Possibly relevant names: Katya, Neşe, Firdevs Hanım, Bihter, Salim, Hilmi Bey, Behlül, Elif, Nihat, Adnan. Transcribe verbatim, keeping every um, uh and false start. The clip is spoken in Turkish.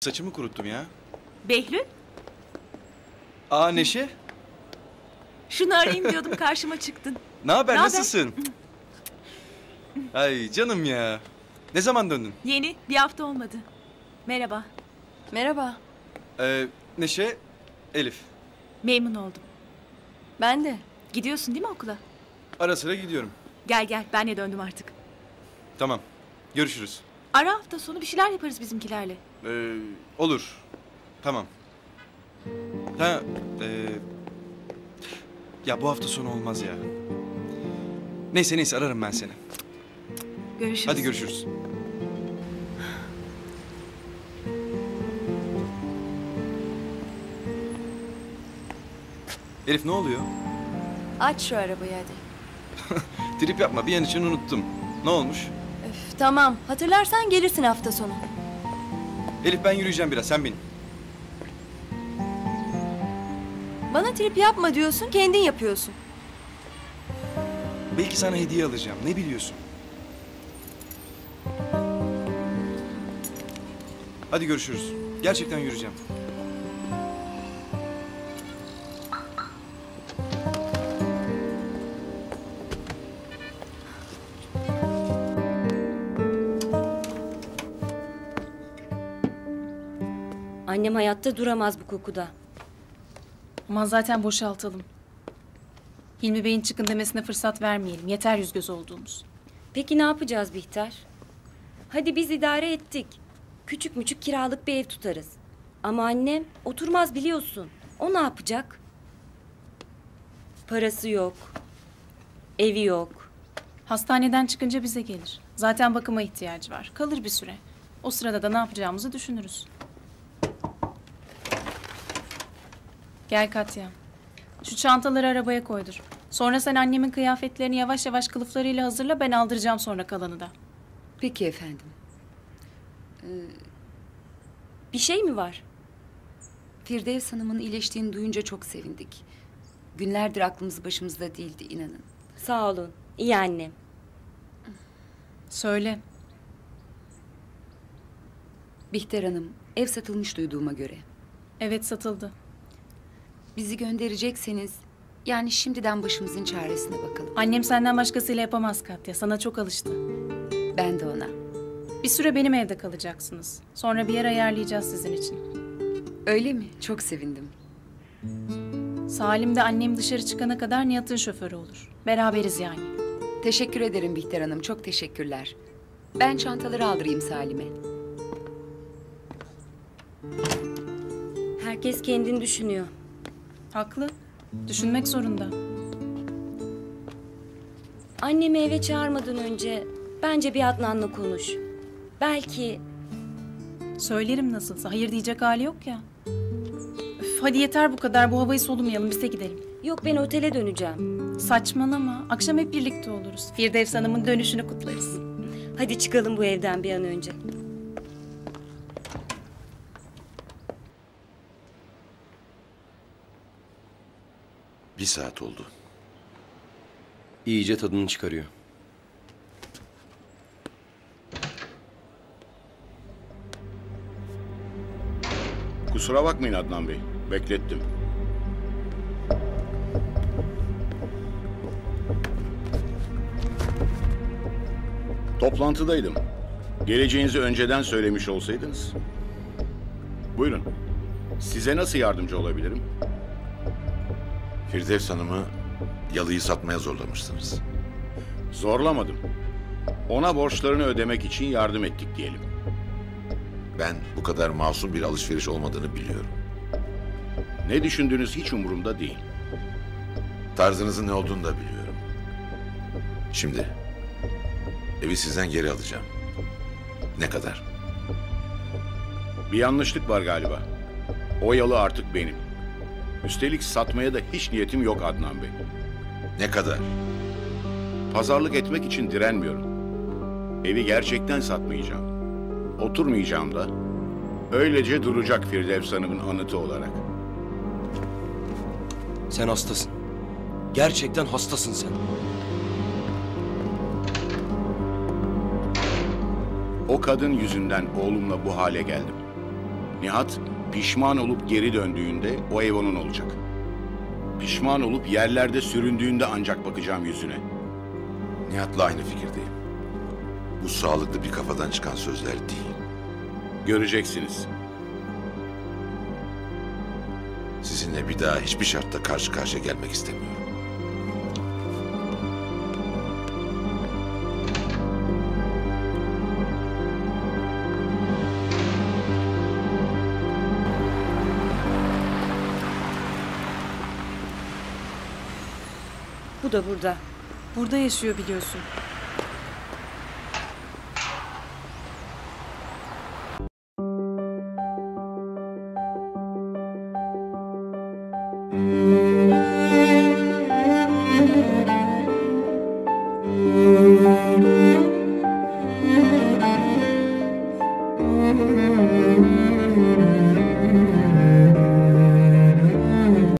Saçımı kuruttum ya. Behlül? Aa Neşe? Şunu arayayım diyordum, karşıma çıktın. Ne haber, nasılsın? Ay canım ya. Ne zaman döndün? Yeni, bir hafta olmadı. Merhaba. Merhaba. Ee, Neşe, Elif. Memnun oldum. Ben de. Gidiyorsun değil mi okula? Ara sıra gidiyorum. Gel gel, ben de döndüm artık. Tamam, görüşürüz. Ara hafta sonu bir şeyler yaparız bizimkilerle. Ee, olur. Tamam. Ha, e... ya bu hafta sonu olmaz ya. Neyse neyse, ararım ben seni. Görüşürüz. Hadi görüşürüz. Elif ne oluyor? Aç şu arabayı hadi. Trip yapma, bir an için unuttum. Ne olmuş? Öf, tamam, hatırlarsan gelirsin hafta sonu. Elif ben yürüyeceğim biraz, sen benim. Bana trip yapma diyorsun, kendin yapıyorsun. Belki sana hediye alacağım, ne biliyorsun? Hadi görüşürüz. Gerçekten yürüyeceğim. Annem hayatta duramaz bu kokuda. Aman zaten boşaltalım. Hilmi Bey'in çıkın demesine fırsat vermeyelim. Yeter yüz göz olduğumuz. Peki ne yapacağız Bihter? Hadi biz idare ettik. Küçük müçük kiralık bir ev tutarız. Ama annem oturmaz biliyorsun. O ne yapacak? Parası yok. Evi yok. Hastaneden çıkınca bize gelir. Zaten bakıma ihtiyacı var. Kalır bir süre. O sırada da ne yapacağımızı düşünürüz. Gel Katya. Şu çantaları arabaya koydur. Sonra sen annemin kıyafetlerini yavaş yavaş kılıflarıyla hazırla. Ben aldıracağım sonra kalanı da. Peki efendim. Ee, bir şey mi var? Firdevs Hanım'ın iyileştiğini duyunca çok sevindik. Günlerdir aklımız başımızda değildi inanın. Sağ olun. İyi annem. Söyle. Bihter Hanım, ev satılmış duyduğuma göre. Evet satıldı. Bizi gönderecekseniz, yani şimdiden başımızın çaresine bakalım. Annem senden başkasıyla yapamaz Katya, sana çok alıştı. Ben de ona. Bir süre benim evde kalacaksınız. Sonra bir yer ayarlayacağız sizin için. Öyle mi? Çok sevindim. Salim de annem dışarı çıkana kadar Nihat'ın şoförü olur. Beraberiz yani. Teşekkür ederim Bihter Hanım, çok teşekkürler. Ben çantaları aldırayım Salim'e. Herkes kendini düşünüyor. Haklı. Düşünmek zorunda. Annemi eve çağırmadan önce bence bir Adnan'la konuş. Belki... Söylerim nasılsa. Hayır diyecek hali yok ya. Üf, hadi yeter bu kadar. Bu havayı solumayalım. Biz de gidelim. Yok ben otele döneceğim. Saçmalama. Akşam hep birlikte oluruz. Firdevs Hanım'ın dönüşünü kutlarız. Hadi çıkalım bu evden bir an önce. Bir saat oldu. İyice tadını çıkarıyor. Kusura bakmayın Adnan Bey. Beklettim. Toplantıdaydım. Geleceğinizi önceden söylemiş olsaydınız. Buyurun. Size nasıl yardımcı olabilirim? Firdevs Hanım'ı yalıyı satmaya zorlamışsınız. Zorlamadım. Ona borçlarını ödemek için yardım ettik diyelim. Ben bu kadar masum bir alışveriş olmadığını biliyorum. Ne düşündüğünüz hiç umurumda değil. Tarzınızın ne olduğunu da biliyorum. Şimdi evi sizden geri alacağım. Ne kadar? Bir yanlışlık var galiba. O yalı artık benim. Üstelik satmaya da hiç niyetim yok Adnan Bey. Ne kadar? Pazarlık etmek için direnmiyorum. Evi gerçekten satmayacağım. Oturmayacağım da. Öylece duracak Firdevs Hanım'ın anıtı olarak. Sen hastasın. Gerçekten hastasın sen. O kadın yüzünden oğlumla bu hale geldim. Nihat pişman olup geri döndüğünde o ev onun olacak. Pişman olup yerlerde süründüğünde ancak bakacağım yüzüne. Nihat'la aynı fikirdeyim. Bu sağlıklı bir kafadan çıkan sözler değil. Göreceksiniz. Sizinle bir daha hiçbir şartta karşı karşıya gelmek istemiyorum. Bu da burada. Burada yaşıyor biliyorsun.